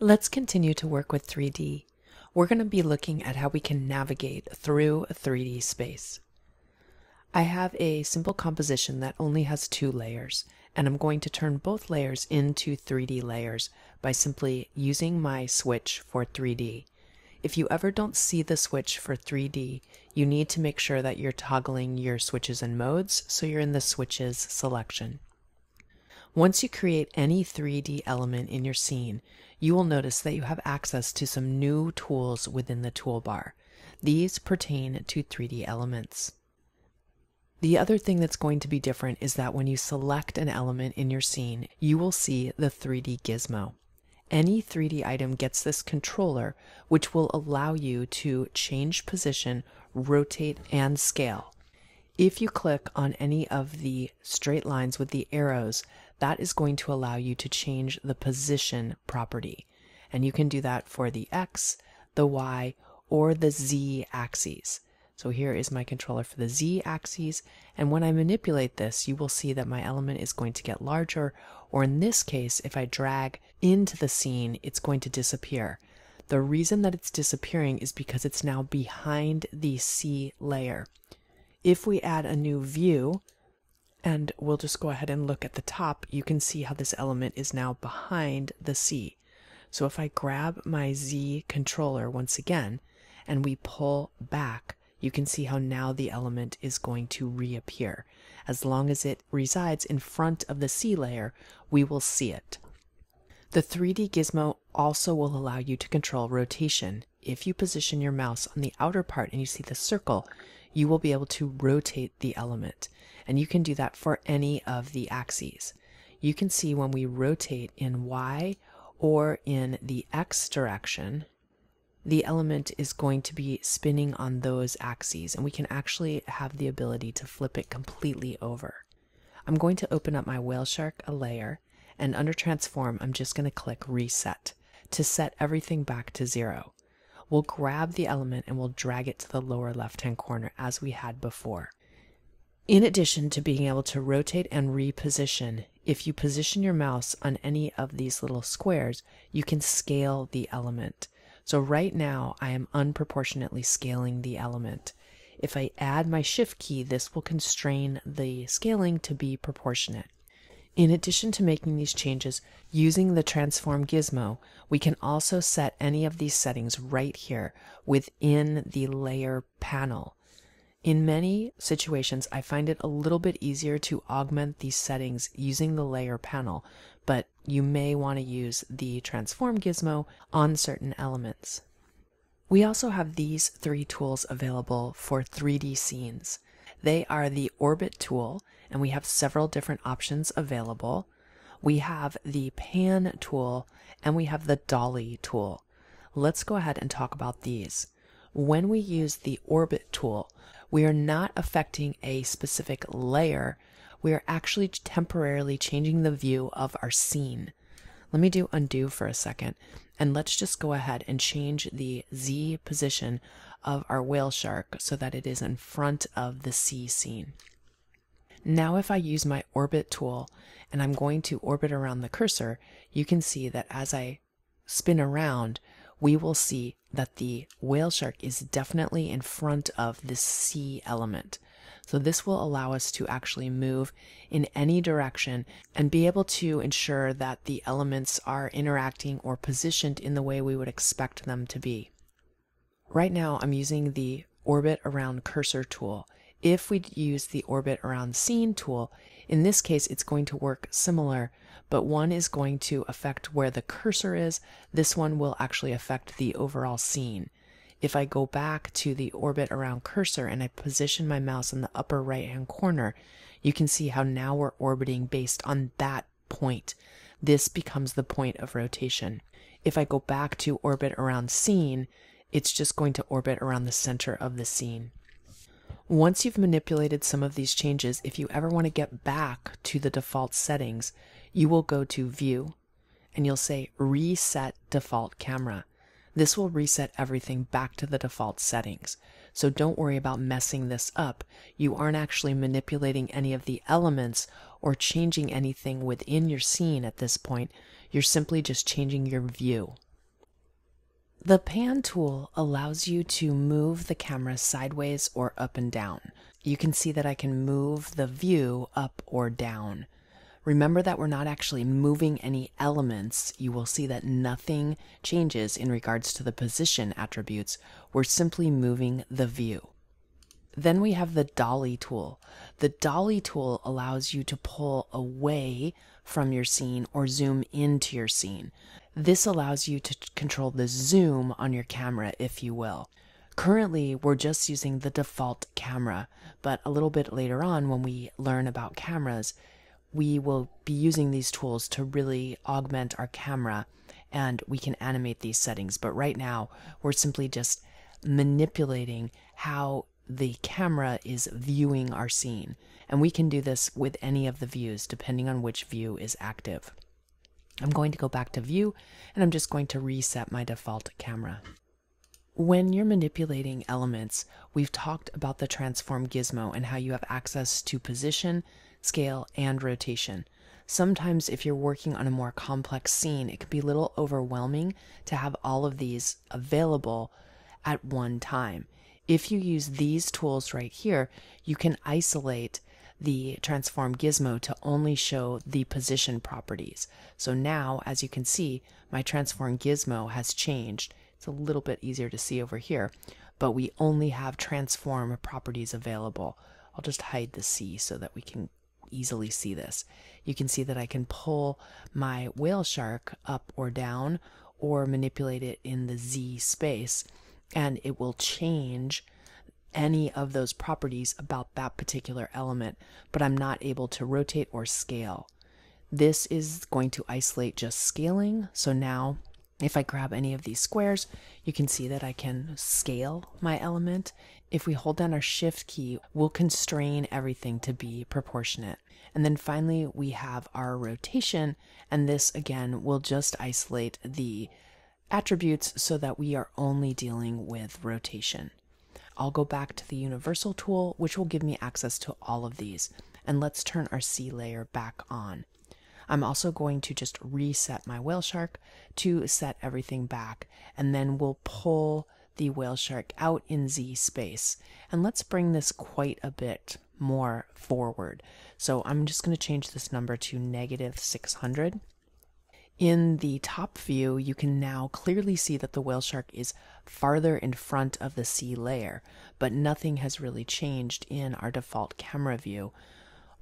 Let's continue to work with 3D. We're going to be looking at how we can navigate through a 3D space. I have a simple composition that only has 2 layers, and I'm going to turn both layers into 3D layers by simply using my switch for 3D. If you ever don't see the switch for 3D, you need to make sure that you're toggling your switches and modes so you're in the switches selection. Once you create any 3D element in your scene, you will notice that you have access to some new tools within the toolbar. These pertain to 3D elements. The other thing that's going to be different is that when you select an element in your scene, you will see the 3D gizmo. Any 3D item gets this controller, which will allow you to change position, rotate, and scale. If you click on any of the straight lines with the arrows, that is going to allow you to change the position property. And you can do that for the X, the Y, or the Z axes. So here is my controller for the Z axis, and when I manipulate this, you will see that my element is going to get larger, or in this case, if I drag into the scene, it's going to disappear. The reason that it's disappearing is because it's now behind the C layer. If we add a new view, and we'll just go ahead and look at the top, you can see how this element is now behind the C. So if I grab my Z controller once again, and we pull back, you can see how now the element is going to reappear. As long as it resides in front of the C layer, we will see it. The 3D gizmo also will allow you to control rotation. If you position your mouse on the outer part and you see the circle, you will be able to rotate the element. And you can do that for any of the axes. You can see when we rotate in Y or in the X direction, the element is going to be spinning on those axes, and we can actually have the ability to flip it completely over. I'm going to open up my whale shark a layer, and under transform, I'm just going to click reset to set everything back to 0. We'll grab the element and we'll drag it to the lower left-hand corner as we had before. In addition to being able to rotate and reposition, if you position your mouse on any of these little squares, you can scale the element. So right now, I am unproportionately scaling the element. If I add my shift key, this will constrain the scaling to be proportionate. In addition to making these changes using the transform gizmo, we can also set any of these settings right here within the layer panel. In many situations, I find it a little bit easier to augment these settings using the layer panel, but you may want to use the transform gizmo on certain elements. We also have these 3 tools available for 3D scenes. They are the orbit tool, and we have several different options available. We have the pan tool, and we have the dolly tool. Let's go ahead and talk about these. When we use the orbit tool, we are not affecting a specific layer. We are actually temporarily changing the view of our scene. Let me do undo for a second, and let's just go ahead and change the Z position of our whale shark so that it is in front of the C scene. Now if I use my orbit tool and I'm going to orbit around the cursor, you can see that as I spin around, we will see that the whale shark is definitely in front of the C element. So this will allow us to actually move in any direction and be able to ensure that the elements are interacting or positioned in the way we would expect them to be. Right now, I'm using the orbit around cursor tool. If we use the orbit around scene tool, in this case, it's going to work similar, but one is going to affect where the cursor is. This one will actually affect the overall scene. If I go back to the orbit around cursor and I position my mouse in the upper right-hand corner, you can see how now we're orbiting based on that point. This becomes the point of rotation. If I go back to orbit around scene, it's just going to orbit around the center of the scene. Once you've manipulated some of these changes, if you ever want to get back to the default settings, you will go to View, and you'll say Reset Default Camera. This will reset everything back to the default settings. So don't worry about messing this up. You aren't actually manipulating any of the elements or changing anything within your scene at this point. You're simply just changing your view. The pan tool allows you to move the camera sideways or up and down. You can see that I can move the view up or down. Remember that we're not actually moving any elements. You will see that nothing changes in regards to the position attributes. We're simply moving the view. Then we have the dolly tool. The dolly tool allows you to pull away from your scene or zoom into your scene. This allows you to control the zoom on your camera, if you will. Currently, we're just using the default camera, but a little bit later on when we learn about cameras, we will be using these tools to really augment our camera, and we can animate these settings. But right now, we're simply just manipulating how the camera is viewing our scene, and we can do this with any of the views depending on which view is active. I'm going to go back to view, and I'm just going to reset my default camera. When you're manipulating elements, we've talked about the transform gizmo and how you have access to position, scale, and rotation. Sometimes if you're working on a more complex scene, it can be a little overwhelming to have all of these available at one time. If you use these tools right here, you can isolate the transform gizmo to only show the position properties. So now, as you can see, my transform gizmo has changed. It's a little bit easier to see over here, but we only have transform properties available. I'll just hide the C so that we can easily see this. You can see that I can pull my whale shark up or down or manipulate it in the Z space, and it will change any of those properties about that particular element, but I'm not able to rotate or scale. This is going to isolate just scaling. So now if I grab any of these squares, you can see that I can scale my element. If we hold down our shift key, we'll constrain everything to be proportionate. And then finally we have our rotation, and this again will just isolate the attributes so that we are only dealing with rotation. I'll go back to the universal tool, which will give me access to all of these. And let's turn our C layer back on. I'm also going to just reset my whale shark to set everything back, and then we'll pull the whale shark out in Z space. And let's bring this quite a bit more forward. So I'm just going to change this number to -600. In the top view, you can now clearly see that the whale shark is farther in front of the C layer, but nothing has really changed in our default camera view.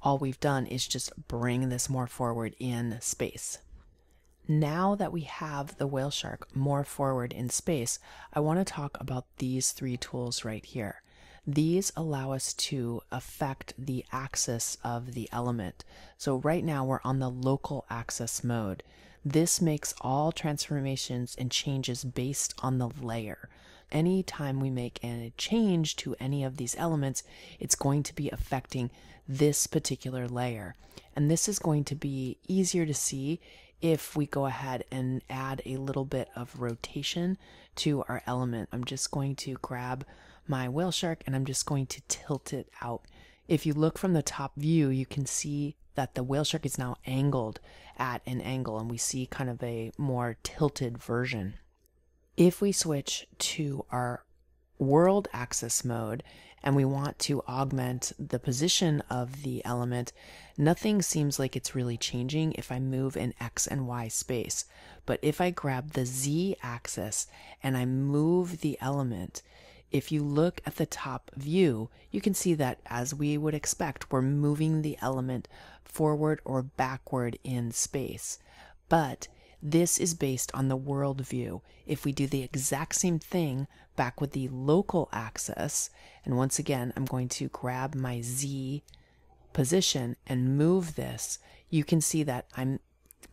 All we've done is just bring this more forward in space. Now that we have the whale shark more forward in space, I want to talk about these three tools right here. These allow us to affect the axis of the element. So right now we're on the local axis mode. This makes all transformations and changes based on the layer. Anytime we make a change to any of these elements, it's going to be affecting this particular layer. And this is going to be easier to see if we go ahead and add a little bit of rotation to our element. I'm just going to grab my whale shark and I'm just going to tilt it out. If you look from the top view, you can see that the whale shark is now angled at an angle, and we see kind of a more tilted version. If we switch to our world axis mode and we want to augment the position of the element, nothing seems like it's really changing if I move in X and Y space. But if I grab the Z axis and I move the element, if you look at the top view, you can see that, as we would expect, we're moving the element forward or backward in space. But this is based on the world view. If we do the exact same thing back with the local axis, and once again, I'm going to grab my Z position and move this, you can see that I'm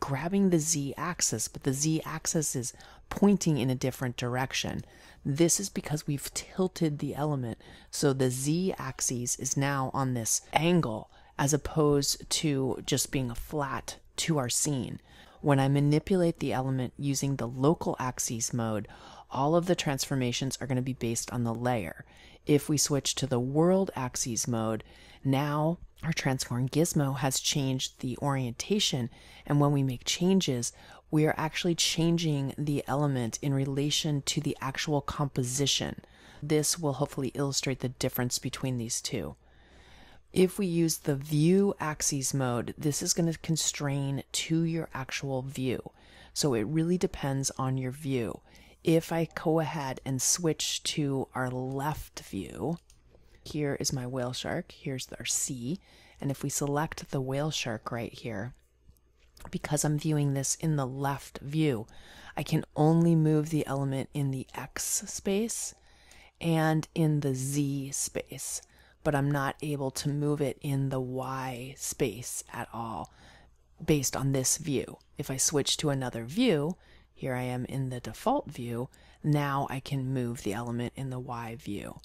grabbing the Z axis, but the Z axis is pointing in a different direction. This is because we've tilted the element, so the Z axis is now on this angle as opposed to just being a flat to our scene. When I manipulate the element using the local axis mode, all of the transformations are going to be based on the layer. If we switch to the world axis mode, now our transform gizmo has changed the orientation, and when we make changes, we are actually changing the element in relation to the actual composition. This will hopefully illustrate the difference between these two. If we use the view axes mode, this is going to constrain to your actual view. So it really depends on your view. If I go ahead and switch to our left view, here is my whale shark, here's our sea, and if we select the whale shark right here, because I'm viewing this in the left view, I can only move the element in the X space and in the Z space, but I'm not able to move it in the Y space at all based on this view. If I switch to another view, here I am in the default view, now I can move the element in the Y view.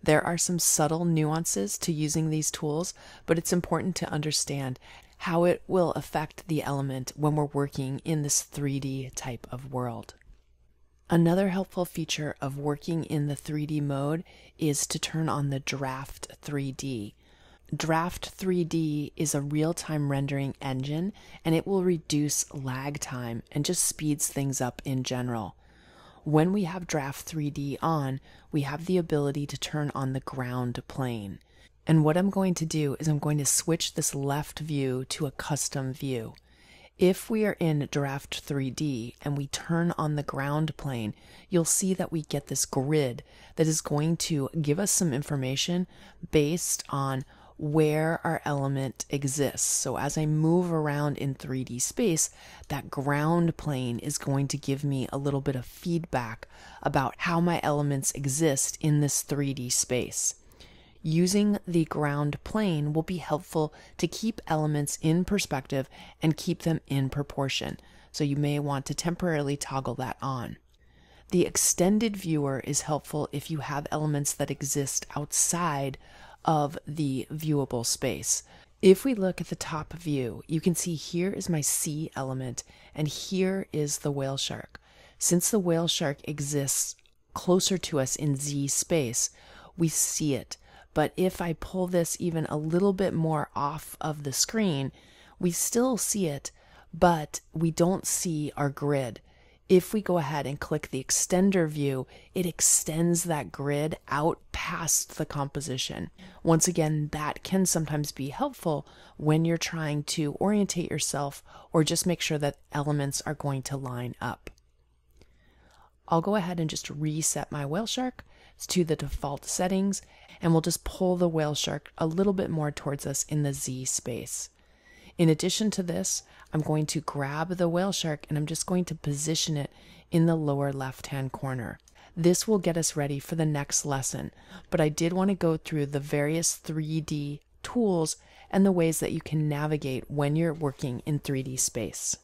There are some subtle nuances to using these tools, but it's important to understand how it will affect the element when we're working in this 3D type of world. Another helpful feature of working in the 3D mode is to turn on the Draft 3D. Draft 3D is a real-time rendering engine, and it will reduce lag time and just speeds things up in general. When we have Draft 3D on, we have the ability to turn on the ground plane. And what I'm going to do is I'm going to switch this left view to a custom view. If we are in Draft 3D and we turn on the ground plane, you'll see that we get this grid that is going to give us some information based on where our element exists. So as I move around in 3D space, that ground plane is going to give me a little bit of feedback about how my elements exist in this 3D space. Using the ground plane will be helpful to keep elements in perspective and keep them in proportion. So you may want to temporarily toggle that on. The extended viewer is helpful if you have elements that exist outside of the viewable space. If we look at the top view, you can see here is my sea element and here is the whale shark. Since the whale shark exists closer to us in Z space, we see it. But if I pull this even a little bit more off of the screen, we still see it, but we don't see our grid. If we go ahead and click the extender view, it extends that grid out past the composition. Once again, that can sometimes be helpful when you're trying to orientate yourself or just make sure that elements are going to line up. I'll go ahead and just reset my whale shark to the default settings, and we'll just pull the whale shark a little bit more towards us in the Z space. In addition to this, I'm going to grab the whale shark and I'm just going to position it in the lower left-hand corner. This will get us ready for the next lesson, but I did want to go through the various 3D tools and the ways that you can navigate when you're working in 3D space.